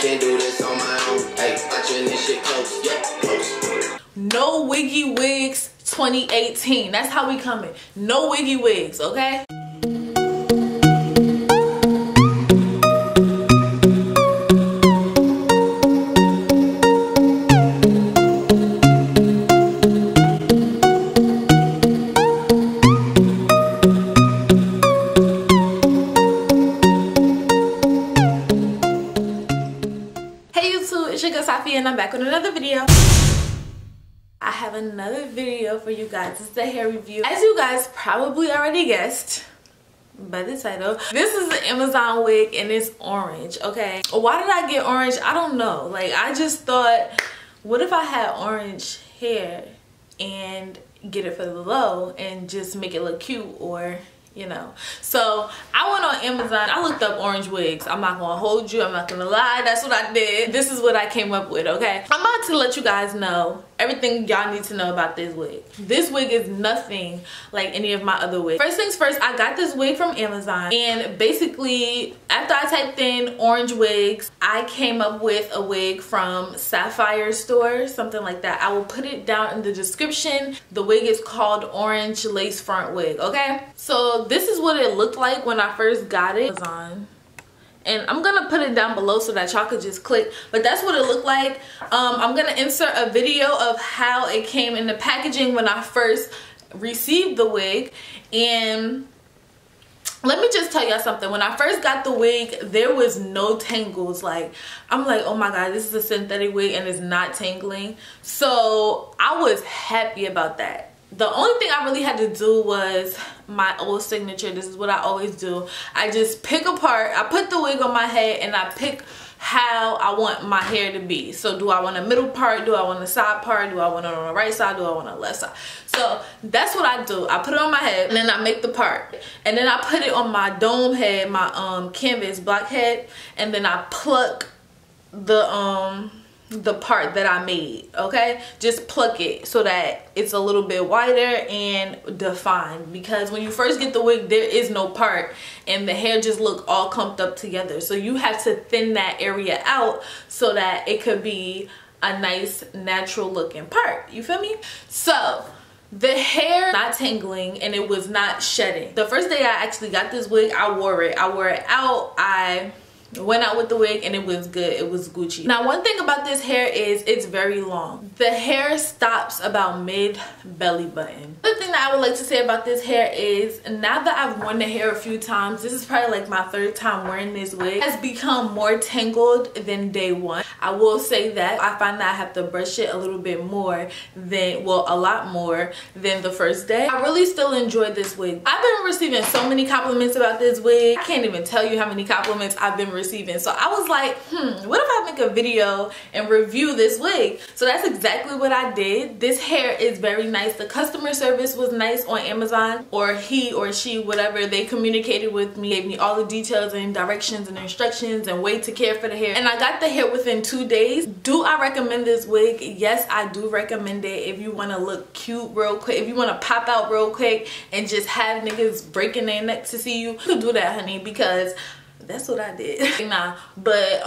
can do this on my own. Hey, watching this shit close, yeah, close. No wiggy wigs 2018. That's how we coming. No wiggy wigs, okay? And I'm back with another video. I have another video for you guys. It's a hair review. As you guys probably already guessed by the title, this is an Amazon wig and it's orange. Okay, why did I get orange? I don't know. Like, I just thought, what if I had orange hair and get it for the low and just make it look cute, or you know. So I went on Amazon, I looked up orange wigs. I'm not gonna hold you, I'm not gonna lie, that's what I did. This is what I came up with, okay? I'm about to let you guys know everything y'all need to know about this wig. This wig is nothing like any of my other wigs. First things first, I got this wig from Amazon, and basically after I typed in orange wigs, I came up with a wig from Sapphire Store, something like that. I will put it down in the description. The wig is called Orange Lace Front Wig, okay? So this is what it looked like when I first got it. Amazon. And I'm gonna put it down below so that y'all could just click, but that's what it looked like. I'm gonna insert a video of how it came in the packaging when I first received the wig. And let me just tell y'all something. When I first got the wig, there was no tangles. Like, I'm like, oh my god, this is a synthetic wig and it's not tangling. So I was happy about that. The only thing I really had to do was my old signature. This is what I always do. I just pick apart. I put the wig on my head and I pick how I want my hair to be. So do I want a middle part? Do I want a side part? Do I want it on the right side? Do I want it on the left side? So that's what I do. I put it on my head and then I make the part. And then I put it on my dome head, my canvas block head. And then I pluck the part that I made, okay? Just pluck it so that it's a little bit wider and defined, because when you first get the wig, there is no part and the hair just look all clumped up together. So you have to thin that area out so that it could be a nice natural looking part, you feel me? So the hair not tangling and it was not shedding. The first day I actually got this wig, I wore it out. I went out with the wig and it was good. It was Gucci. Now, one thing about this hair is it's very long. The hair stops about mid belly button. The thing that I would like to say about this hair is, now that I've worn the hair a few times, this is probably like my third time wearing this wig, it has become more tangled than day one. I will say that I find that I have to brush it a little bit more than, well, a lot more than the first day. I really still enjoy this wig. I've been receiving so many compliments about this wig. I can't even tell you how many compliments I've been receiving. So I was like, what if I make a video and review this wig? So that's exactly what I did. This hair is very nice. The customer service was nice on Amazon, or he or she, whatever. They communicated with me, gave me all the details and directions and instructions and way to care for the hair. And I got the hair within 2 days. Do I recommend this wig? Yes, I do recommend it. If you want to look cute real quick, if you want to pop out real quick and just have niggas breaking their neck to see you, you can do that, honey, because that's what I did. Nah, but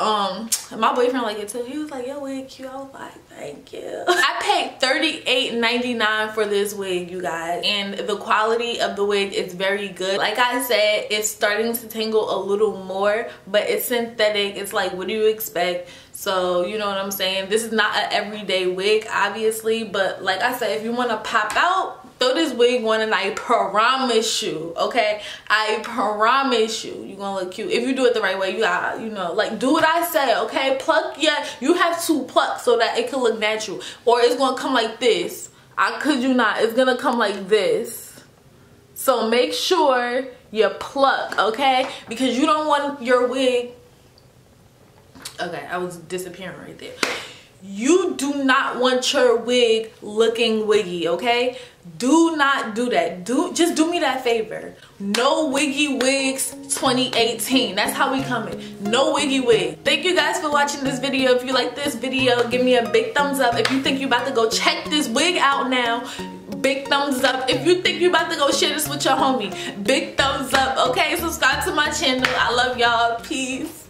my boyfriend liked it too. He was like, yo, wig cute. I was like, thank you. I paid $38.99 for this wig, you guys, and the quality of the wig is very good. Like I said, it's starting to tangle a little more, but it's synthetic. It's like, what do you expect? So you know what I'm saying, this is not an everyday wig, obviously, but like I said, if you want to pop out, throw this wig on and I promise you, okay, I promise you, you're gonna look cute. If you do it the right way, you gotta, you know, like, do what I say, okay? Pluck, yeah, you have to pluck so that it can look natural, or it's gonna come like this. I could you not, it's gonna come like this. So make sure you pluck, okay? Because you don't want your wig, okay, I was disappearing right there. You do not want your wig looking wiggy, okay? Do not do that. Just do me that favor. No wiggy wigs 2018. That's how we coming. No wiggy wig. Thank you guys for watching this video. If you like this video, give me a big thumbs up. If you think you're about to go check this wig out now, big thumbs up. If you think you're about to go share this with your homie, big thumbs up, okay? Subscribe to my channel. I love y'all. Peace.